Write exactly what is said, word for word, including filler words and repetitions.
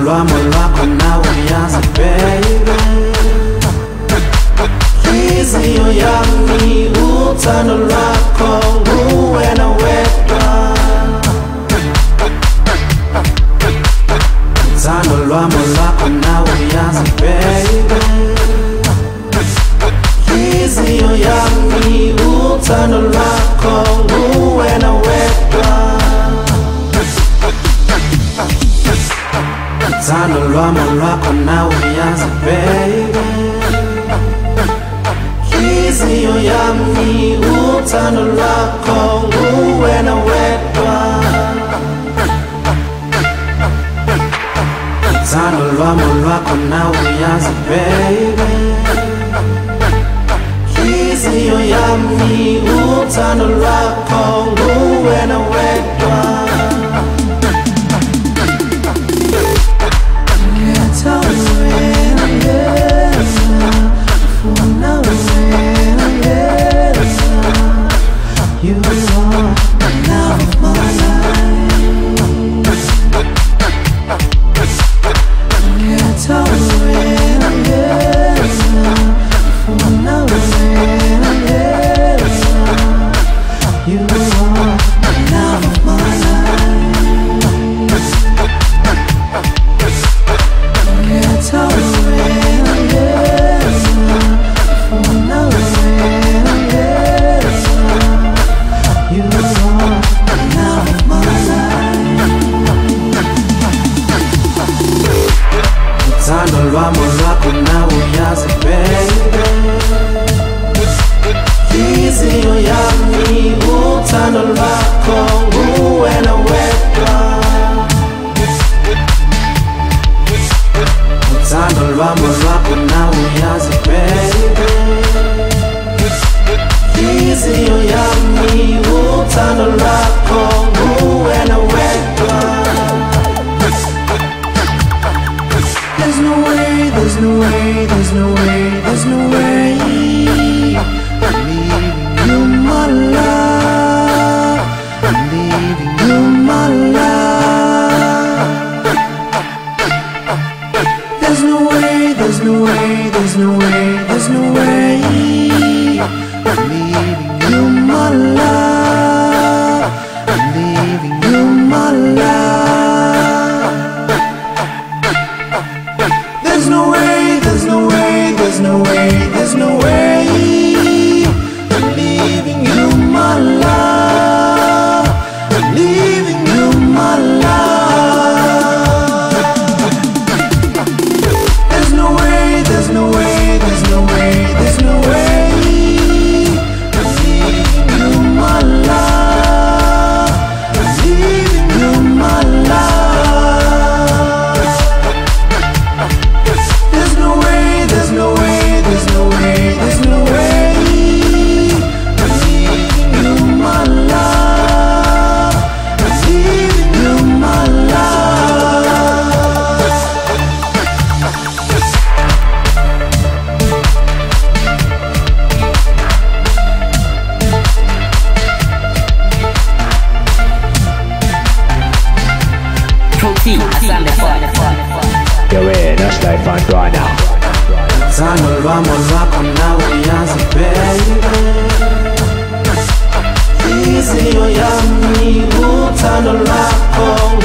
Mulwa mulwa kuna uyanzi baby Hiziyo yami utano lwako uwe na weka Utano lwa mulwa kuna uyanzi baby Hiziyo yami utano lwako uwe na weka Utano lwa mulwa kuna uyanzi baby Hiziyo yami utano lwako uwe na weka Utano lwa mulwa kuna uyanzi baby Hiziyo yami utano lwako uwe na weka Easy, oh, yummy, oh, turn the light on.